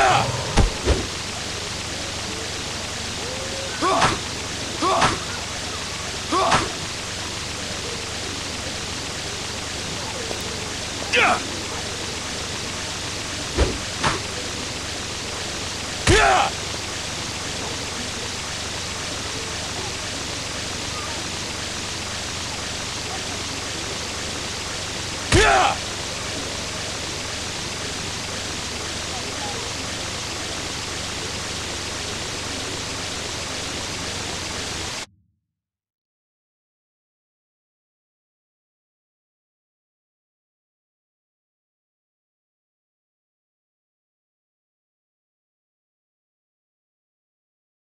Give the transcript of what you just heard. Fire!